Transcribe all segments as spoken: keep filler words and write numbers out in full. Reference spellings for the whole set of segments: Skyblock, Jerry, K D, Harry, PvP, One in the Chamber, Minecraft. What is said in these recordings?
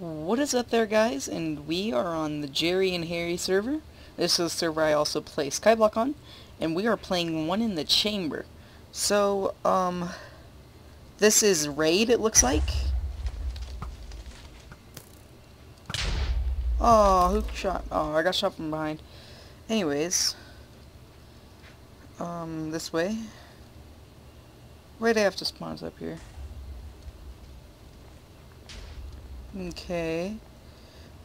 What is up there, guys, and we are on the Jerry and Harry server. This is the server I also play Skyblock on, and we are playing One in the Chamber. So, um, this is Raid, it looks like. Oh, who shot? Oh, I got shot from behind. Anyways, um, this way. Right after spawns up here. Okay,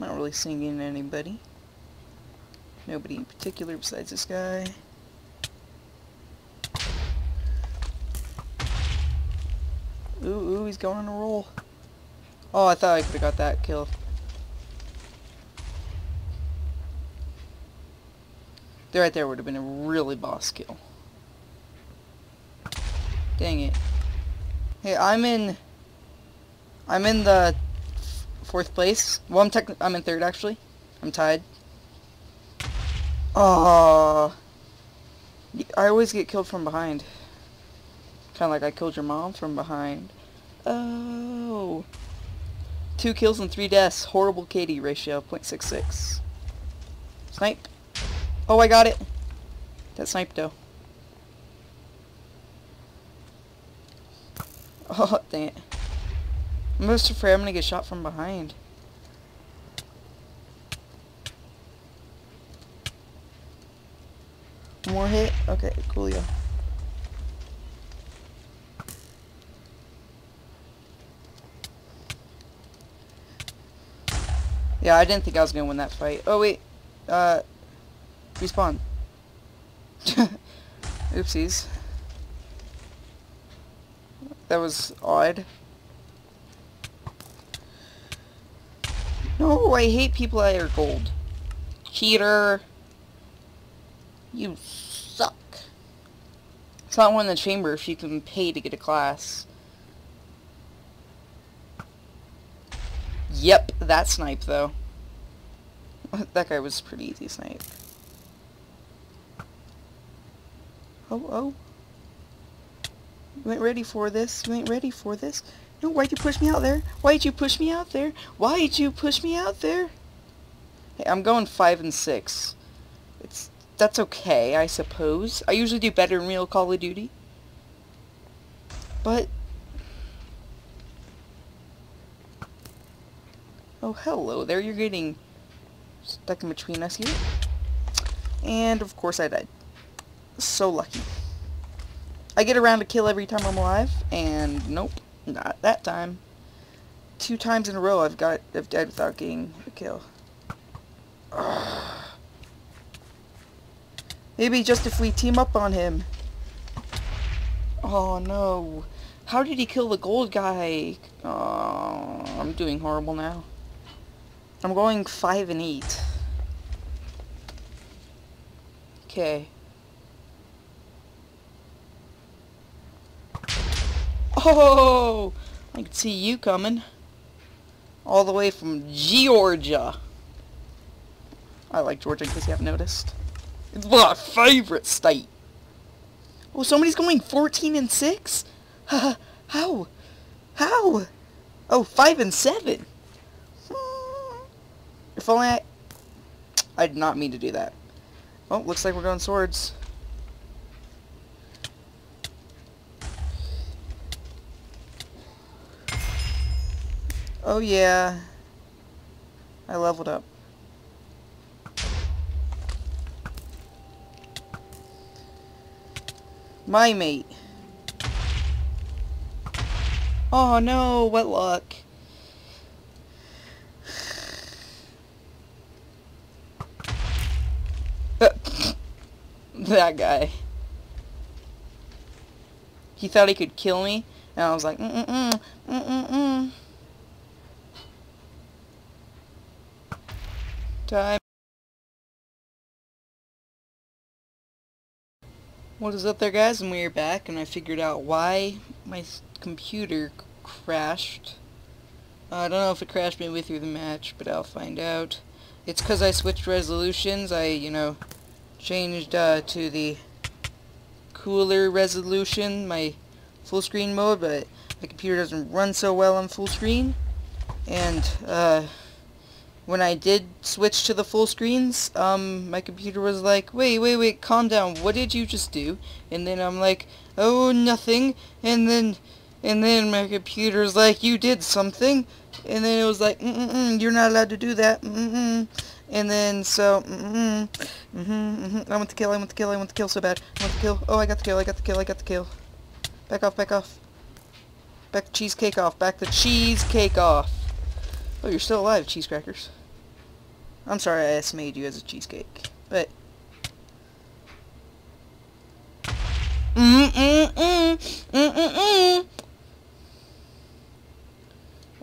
I'm not really seeing anybody. Nobody in particular besides this guy. Ooh, ooh, he's going on a roll. Oh, I thought I could have got that kill. There, right there would have been a really boss kill. Dang it. Hey, I'm in... I'm in the... fourth place. Well, I'm tech I'm in third, actually. I'm tied. Oh, I always get killed from behind. Kind of like I killed your mom from behind. Oh, two kills and three deaths. Horrible K D ratio, point six six. Snipe. Oh, I got it. That sniped though. Oh, dang it. I'm most afraid I'm gonna get shot from behind. More hit? Okay, cool, yeah. Yeah, I didn't think I was gonna win that fight. Oh wait, uh, respawn. Oopsies. That was odd. No, I hate people that are gold. Cheater. You suck. It's not One in the Chamber if you can pay to get a class. Yep, that snipe though. That guy was pretty easy snipe. Oh, oh. You ain't ready for this. You ain't ready for this. No, why'd you push me out there? Why'd you push me out there? Why'd you push me out there? Hey, I'm going five and six. It's that's okay, I suppose. I usually do better in real Call of Duty. But oh, hello there. You're getting stuck in between us here. And of course I died. So lucky. I get around to kill every time I'm alive, and nope. Not that time. Two times in a row I've got I've died without getting a kill. Ugh. Maybe just if we team up on him. Oh no. How did he kill the gold guy? Oh, I'm doing horrible now. I'm going five and eight. Okay. Oh, I can see you coming. All the way from Georgia. I like Georgia in case you haven't noticed. It's my favorite state. Oh, somebody's going fourteen and six? How? How? Oh, five and seven. If only I... I did not mean to do that. Oh, looks like we're going swords. Oh yeah, I leveled up. My mate. Oh no, what luck. That guy. He thought he could kill me, and I was like, mm-mm-mm, mm-mm-mm. Time. What is up there, guys, and we are back, and I figured out why my computer crashed. uh, I don't know if it crashed midway through the match, but I'll find out. It's because I switched resolutions. I you know changed uh, to the cooler resolution, my full screen mode, but my computer doesn't run so well on full screen, and uh, when I did switch to the full screens, um, my computer was like, wait, wait, wait, calm down, what did you just do? And then I'm like, oh, nothing, and then, and then my computer's like, you did something, and then it was like, mm-mm-mm, you're not allowed to do that, mm-mm, and then, so, mm-mm, mm-hmm, mm-hmm, I want to kill, I want to kill, I want to kill so bad, I want to kill, oh, I got the kill, I got the kill, I got the kill, back off, back off, back the cheesecake off, back the cheesecake off. Oh, you're still alive, cheese crackers. I'm sorry I estimated you as a cheesecake, but... Mm-mm-mm! Mm-mm-mm!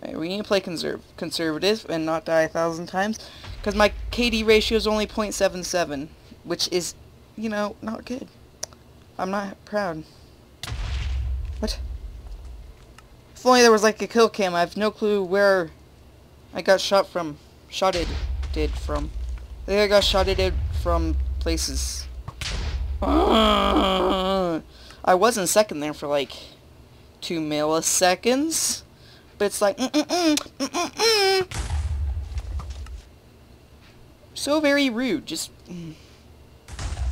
Alright, we need to play conserv conservative and not die a thousand times, because my K D ratio is only point seven seven, which is, you know, not good. I'm not proud. What? If only there was like a kill cam, I have no clue where... I got shot from, shotted, did from. I think I got shotted from places. I was in second there for like two milliseconds, but it's like mm-mm-mm, mm-mm-mm. So very rude. Just,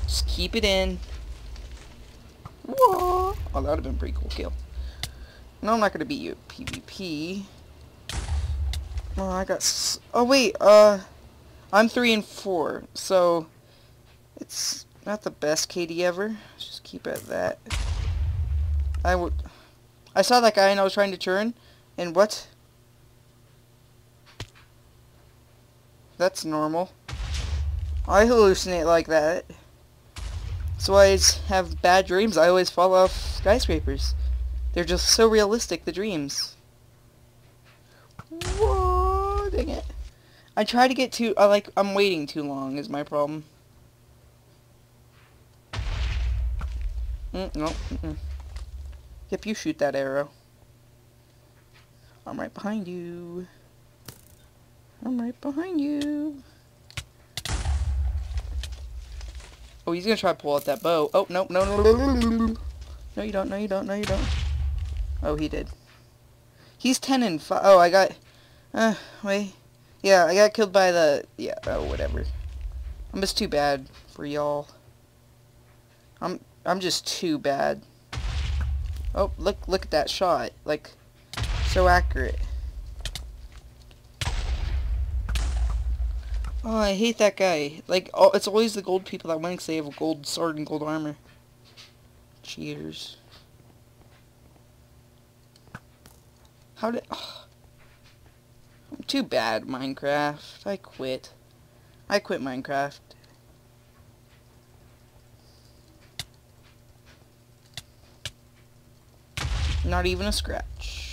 just keep it in. Whoa. Oh, that would have been a pretty cool kill. No, I'm not gonna beat you at PvP. Oh, I got s oh wait, uh, I'm three and four, so it's not the best K D ever. Let's just keep at that. I would, I saw that guy and I was trying to turn, and what? That's normal. I hallucinate like that. So I always have bad dreams. I always fall off skyscrapers. They're just so realistic, the dreams. Whoa. Dang it. I try to get too, I like, I'm waiting too long is my problem. Mm, no, mm-mm. Yep, you shoot that arrow. I'm right behind you. I'm right behind you. Oh, he's gonna try to pull out that bow. Oh, no, no, no, no, no. No, you don't, no, you don't, no, you don't. Oh, he did. He's ten and five. Oh, I got... Uh, wait. Yeah, I got killed by the... Yeah, oh, whatever. I'm just too bad for y'all. I'm I'm just too bad. Oh, look, look at that shot. Like, so accurate. Oh, I hate that guy. Like, oh, it's always the gold people that win because they have a gold sword and gold armor. Cheaters. How did... Oh. Too bad, Minecraft. I quit. I quit Minecraft. Not even a scratch.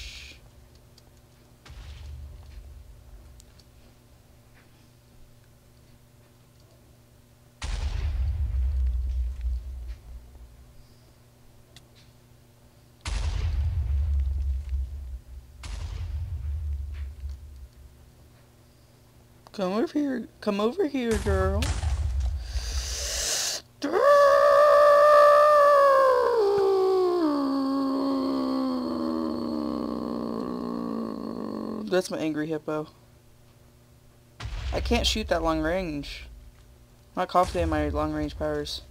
Come over here, come over here, girl. That's my angry hippo. I can't shoot that long range. I'm not confident in my long range powers.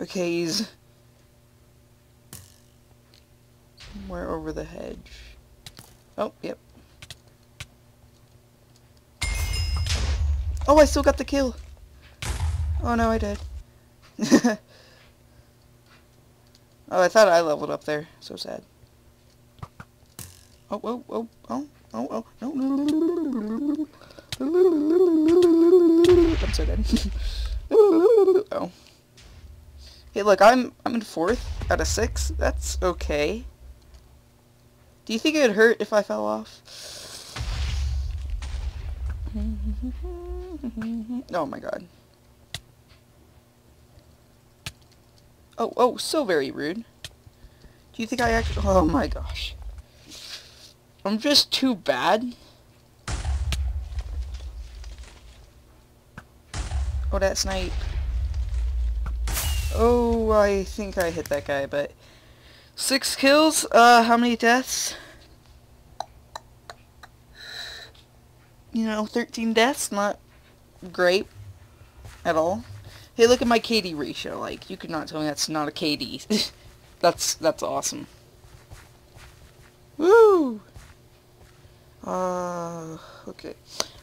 Okay, he's somewhere over the hedge. Oh, yep. Oh, I still got the kill. Oh no, I died. Oh, I thought I leveled up there. So sad. Oh, oh, oh, oh, oh, oh, no, no, no, no, no, no. I'm so dead. Oh. Hey, look, I'm I'm in fourth out of six. That's okay. Do you think it would hurt if I fell off? Oh my god. Oh, oh, so very rude. Do you think I actually... Oh my gosh. I'm just too bad. Oh, that snipe. Oh, I think I hit that guy, but... Six kills, uh, how many deaths? You know, thirteen deaths, not great at all. Hey, look at my K D ratio, like, you could not tell me that's not a K D. that's, that's awesome. Woo! Uh, okay.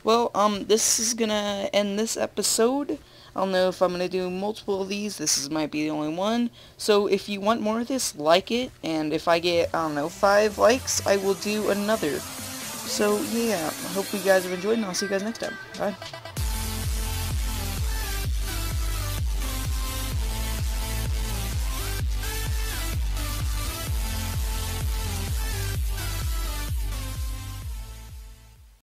Well, um, this is gonna end this episode. I don't know if I'm gonna do multiple of these. This is, might be the only one. So if you want more of this, like it. And if I get, I don't know, five likes, I will do another. So yeah, I hope you guys have enjoyed, and I'll see you guys next time. Bye.